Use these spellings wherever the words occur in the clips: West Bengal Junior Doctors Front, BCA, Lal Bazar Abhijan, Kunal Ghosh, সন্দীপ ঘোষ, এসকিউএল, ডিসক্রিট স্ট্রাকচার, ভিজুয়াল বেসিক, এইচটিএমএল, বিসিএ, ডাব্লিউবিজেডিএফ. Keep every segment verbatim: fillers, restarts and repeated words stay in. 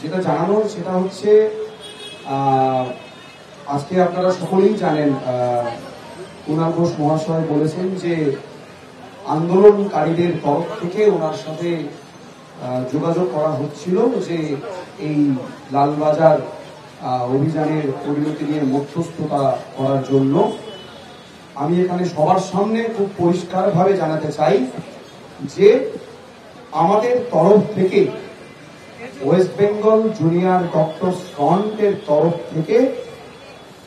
যেটা জানানোর সেটা হচ্ছে, আজকে আপনারা সকলেই জানেন কুণাল ঘোষ মহাশয় বলেছেন যে আন্দোলনকারীদের তরফ থেকে ওনার সাথে যোগাযোগ করা হচ্ছিল যে এই লালবাজার অভিযানের পরিণতি নিয়ে মধ্যস্থতা করার জন্য। আমি এখানে সবার সামনে খুব পরিষ্কারভাবে জানাতে চাই যে আমাদের তরফ থেকে, ওয়েস্ট বেঙ্গল জুনিয়র ডক্টর্স ফ্রন্টের তরফ থেকে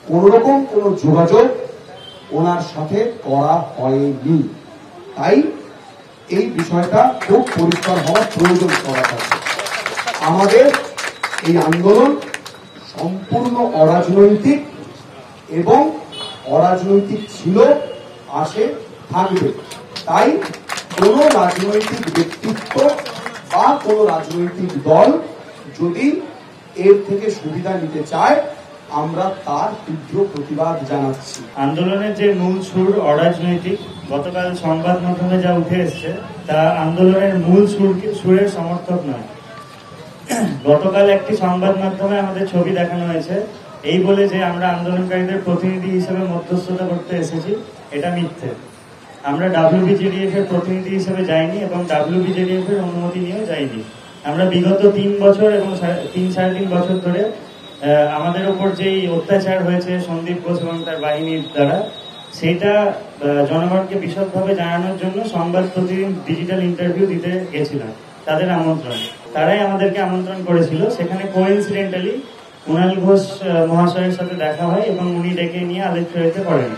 কোনোরকম কোনো যোগাযোগ ওনার সাথে করা হয়নি। তাই এই বিষয়টা খুব পরিষ্কার হওয়ার প্রয়োজন করা থাকে। আমাদের এই আন্দোলন সম্পূর্ণ অরাজনৈতিক এবং অরাজনৈতিক ছিল, আসে, থাকবে। তাই কোনো রাজনৈতিক ব্যক্তিত্ব বা কোনো রাজনৈতিক দল যদি এর থেকে সুবিধা নিতে চায়, আমরা তার তীব্র প্রতিবাদ জানাচ্ছি। আন্দোলনের যে মূল সুর অরাজনৈতিক, গতকাল সংবাদ মাধ্যমে যা উঠে এসছে তা আন্দোলনের মূল সুরকে সুরের সমর্থক নয়। গতকাল একটি সংবাদ মাধ্যমে আমাদের ছবি দেখানো হয়েছে এই বলে যে আমরা আন্দোলনকারীদের প্রতিনিধি হিসেবে মধ্যস্থতা করতে এসেছি, এটা মিথ্যে। আমরা ডাব্লিউবিজেডিএফ এর প্রতিনিধি হিসেবে যাইনি এবং ডাব্লিউবিজেডিএফ এর অনুমতি নিয়েও যাইনি। আমরা বিগত তিন বছর এবং তিন সাড়ে তিন বছর ধরে আমাদের ওপর যেই অত্যাচার হয়েছে সন্দীপ ঘোষ এবং তার বাহিনীর দ্বারা, সেটা জনগণকে বিশদভাবে জানানোর জন্য সংবাদ প্রতিদিন ডিজিটাল ইন্টারভিউ দিতে গেছিলাম তাদের আমন্ত্রণে। তারাই আমাদেরকে আমন্ত্রণ করেছিল। সেখানে কোইন্সিডেন্টালি কুণাল ঘোষ মহাশয়ের সাথে দেখা হয় এবং উনি ডেকে নিয়ে আলোচনাতে করেন।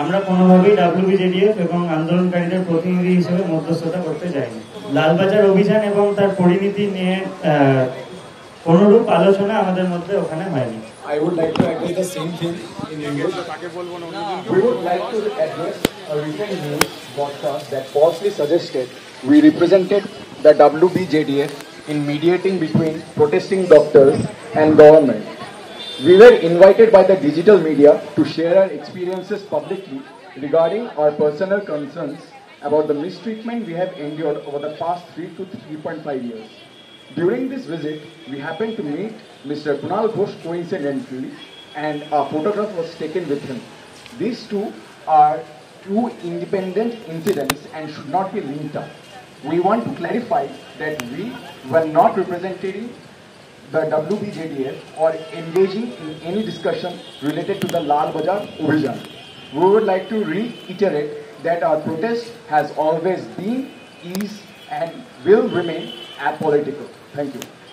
আমরা কোনোভাবেই ডাব্লিউবিজেডিএফ এবং আন্দোলনকারীদের প্রতিনিধি হিসেবে মধ্যস্থতা করতে যাইনি। লালবাজার অভিযান এবং তার পরিণতি নিয়ে কোনরূপ আলোচনা আমাদের মধ্যে ওখানে হয়নি। I would like to address the same thing in English. We would like to address a recent news broadcast that falsely suggested we represented the W B J D F in mediating between protesting doctors and government. We were invited by the digital media to share our experiences publicly regarding our personal concerns about the mistreatment we have endured over the past three to three point five years. During this visit, we happened to meet Mister Kunal Ghosh coincidentally, and our photograph was taken with him. These two are two independent incidents and should not be linked up. We want to clarify that we were not representing the W B J D F or engaging in any discussion related to the Lal Bazar Abhijan. We would like to reiterate that our protest has always been, is, and will remain apolitical. Thank you.